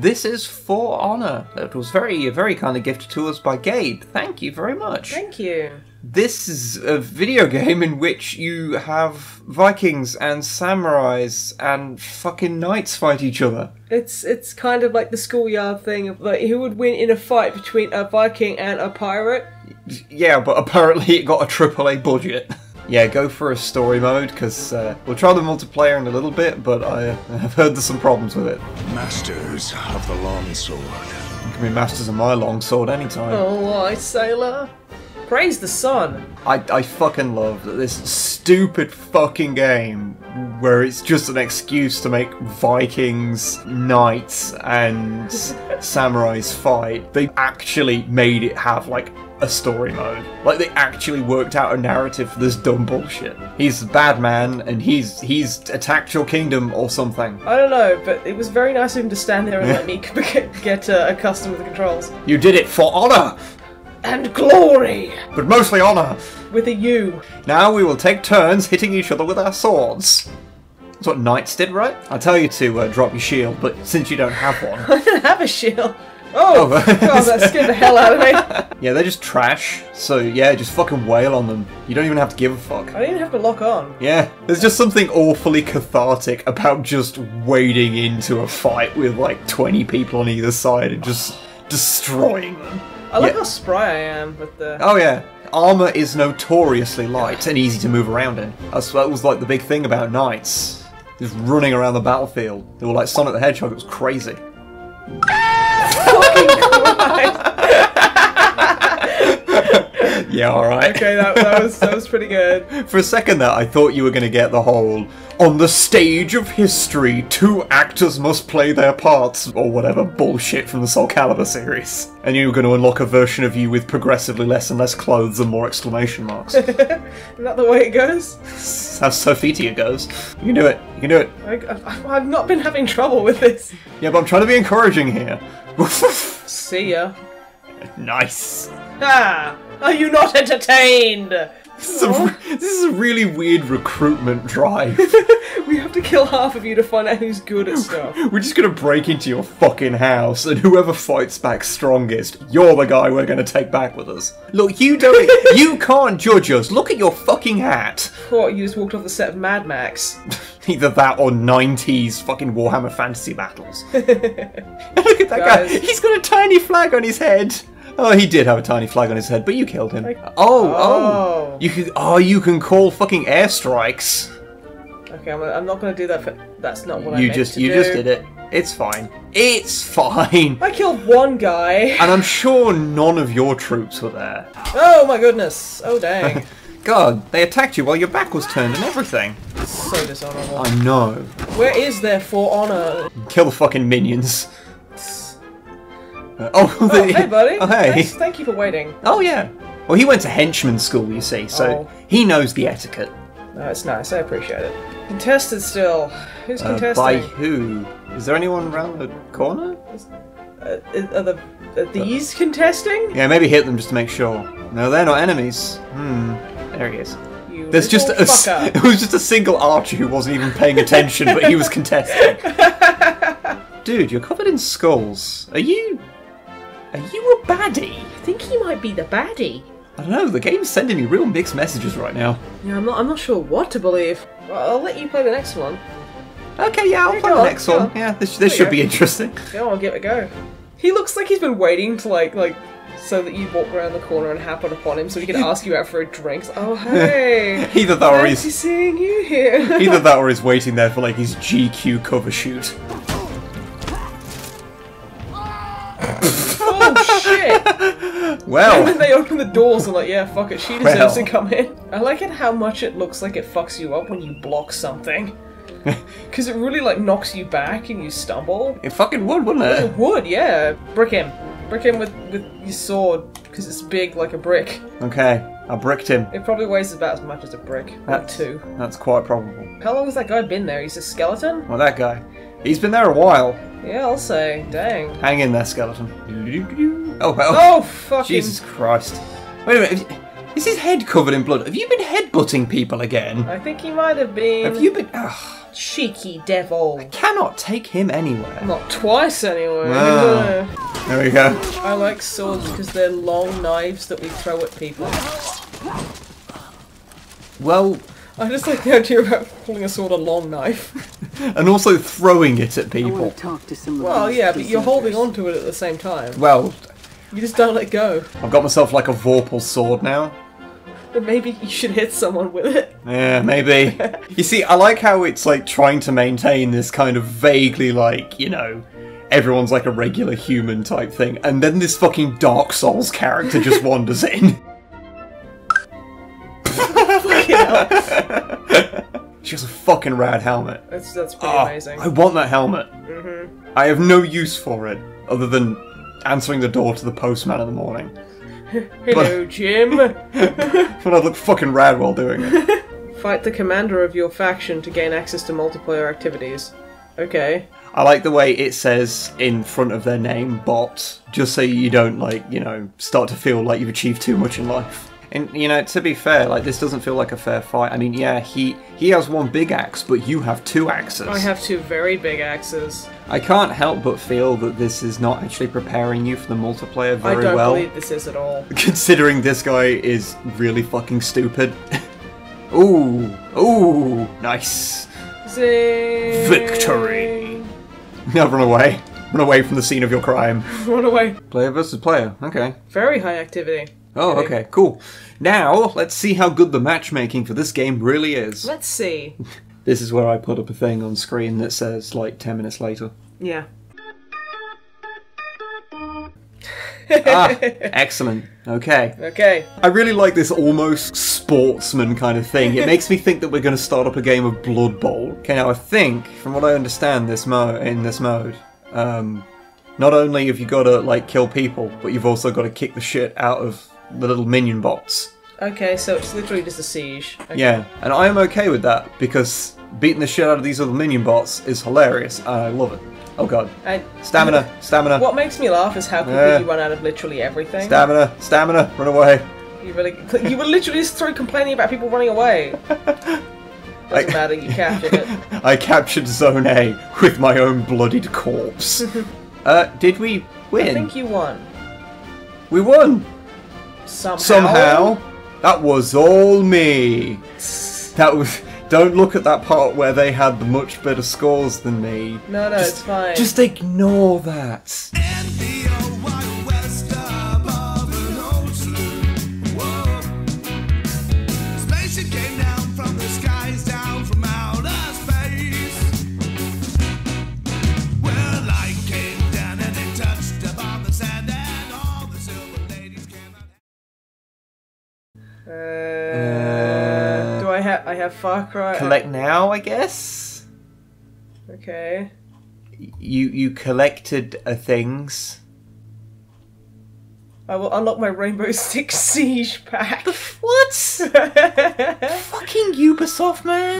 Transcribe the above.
This is For Honor. It was very kindly gifted to us by Gabe. Thank you very much. Thank you. This is a video game in which you have Vikings and samurais and fucking knights fight each other. It's kind of like the schoolyard thing of like who would win in a fight between a Viking and a pirate? Yeah, but apparently it got a AAA budget. Yeah, go for a story mode, because we'll try the multiplayer in a little bit, but I have heard there's some problems with it. Masters of the longsword. You can be masters of my longsword anytime. Oh, I sailor. Praise the sun. I fucking love this stupid fucking game where it's just an excuse to make Vikings, knights, and samurais fight. They actually made it have, like, a story mode. Like, they actually worked out a narrative for this dumb bullshit. He's the bad man, and he's attacked your kingdom or something. I don't know, but it was very nice of him to stand there and let me get accustomed to the controls. You did it for honor! And glory! But mostly honor! With a U. Now we will take turns hitting each other with our swords. That's what knights did, right? I tell you to drop your shield, but since you don't have one... I don't have a shield! Oh, God, that scared the hell out of me. Yeah, they're just trash. So, yeah, just fucking wail on them. You don't even have to give a fuck. I don't even have to lock on. Yeah, there's just something awfully cathartic about just wading into a fight with, like, 20 people on either side and just destroying them. I like how spry I am with the... Oh, yeah. Armour is notoriously light and easy to move around in. That was, like, the big thing about knights. Just running around the battlefield. They were like Sonic the Hedgehog. It was crazy. Yeah, alright. Okay, that was pretty good. For a second there, I thought you were going to get the whole, on the stage of history, 2 actors must play their parts, or whatever bullshit from the Soul Calibur series. And you were going to unlock a version of you with progressively less and less clothes and more exclamation marks. Isn't that the way it goes? That's how Sophitia goes. You can do it. You can do it. I've not been having trouble with this. Yeah, but I'm trying to be encouraging here. See ya. Nice. Ah! Are you not entertained? This is a really weird recruitment drive. We have to kill half of you to find out who's good at stuff. We're just going to break into your fucking house, and whoever fights back strongest, you're the guy we're going to take back with us. Look, you can't judge us. Look at your fucking hat. What, you just walked off the set of Mad Max? Either that or 90s fucking Warhammer fantasy battles. Look at that guy. He's got a tiny flag on his head. Oh, he did have a tiny flag on his head, but you killed him. Oh! You can call fucking airstrikes. Okay, I'm not going to do that. That's not what I meant to do. You just did it. It's fine. It's fine. I killed one guy, and I'm sure none of your troops were there. Oh my goodness! Oh dang! God, they attacked you while your back was turned and everything. So dishonorable. I know. Where is there For Honor? Kill the fucking minions. Oh, hey, buddy. Oh, hey. Thanks, thank you for waiting. Oh, yeah. Well, he went to henchman school, you see, so he knows the etiquette. No, it's nice. I appreciate it. Contested still. Who's contested? By who? Is there anyone around the corner? Are these contesting? Yeah, maybe hit them just to make sure. No, they're not enemies. Hmm. There he is. There's just it was just a single archer who wasn't even paying attention, but he was contesting. Dude, you're covered in skulls. Are you a baddie? I think he might be the baddie. I don't know, the game's sending me real mixed messages right now. Yeah, I'm not sure what to believe. Well, I'll let you play the next one. Okay, yeah, I'll play the next one. Yeah, this should be interesting. Yeah, I'll give it a go. He looks like he's been waiting to, like, so that you walk around the corner and happen upon him so he can ask you out for a drink. Like, oh, hey! Either that or he's... seeing you here. Either that or he's waiting there for, like, his GQ cover shoot. Well, and then they open the doors and like, yeah, fuck it, she deserves to come in. I like it how much it looks like it fucks you up when you block something. Because it really like knocks you back and you stumble. It fucking would, wouldn't it? It would, yeah. Brick him. Brick him with your sword, because it's big like a brick. Okay, I bricked him. It probably weighs about as much as a brick. Or two. That's quite probable. How long has that guy been there? He's a skeleton? Well, that guy. He's been there a while. Yeah, I'll say. Dang. Hang in there, skeleton. Oh, well. Oh, fucking... Jesus Christ. Wait a minute. Is his head covered in blood? Have you been headbutting people again? I think he might have been. Have you been... Ugh. Cheeky devil. I cannot take him anywhere. Not twice anywhere. No. There we go. I like swords because they're long knives that we throw at people. Well... I just like the idea about calling a sword a long knife. And also throwing it at people. Talk to some well, yeah, but you're holding on to it at the same time. Well... You just don't let go. I've got myself like a Vorpal sword now. But maybe you should hit someone with it. Yeah, maybe. You see, I like how it's like trying to maintain this kind of vaguely like, you know, everyone's like a regular human type thing, and then this fucking Dark Souls character just wanders in. She has a fucking rad helmet. That's pretty amazing. I want that helmet. Mm-hmm. I have no use for it other than answering the door to the postman in the morning. Hello, but, Jim. But I look fucking rad while doing it. Fight the commander of your faction to gain access to multiplayer activities. Okay. I like the way it says in front of their name, bots, just so you don't, like, you know, start to feel like you've achieved too much in life. And, you know, to be fair, like, this doesn't feel like a fair fight. I mean, yeah, he has one big axe, but you have two axes. I have two very big axes. I can't help but feel that this is not actually preparing you for the multiplayer very well. I don't believe this is at all. Considering this guy is really fucking stupid. Ooh. Ooh. Nice. Zing. Victory. Now run away. Run away from the scene of your crime. Run away. Player versus player. Okay. Very high activity. Oh, okay, cool. Now, let's see how good the matchmaking for this game really is. Let's see. This is where I put up a thing on screen that says, like, 10 minutes later. Yeah. Ah, excellent. Okay. Okay. I really like this almost sportsman kind of thing. It makes me think that we're going to start up a game of Blood Bowl. Okay, now I think, from what I understand in this mode, not only have you got to, like, kill people, but you've also got to kick the shit out of the little minion bots. Okay, so it's literally just a siege. Okay. Yeah, and I am okay with that, because beating the shit out of these little minion bots is hilarious, and I love it. Oh god. And stamina, stamina. What makes me laugh is how quickly you run out of literally everything. Stamina, stamina, run away. You were literally just through complaining about people running away. Doesn't matter, you captured it. I captured Zone A with my own bloodied corpse. Did we win? I think you won. We won! Somehow. That was all me. That was... Don't look at that part where they had the much better scores than me. No, no, just, it's fine. Just ignore that. And the old wild west above an old saloon. Whoa. Spaceship came down from the skies, down from outer space. Well, I came down and it touched above the sand and all the silver ladies came out. I have Far Cry. Collect now, I guess. Okay. You collected things. I will unlock my Rainbow Six Siege pack. What? Fucking Ubisoft, man.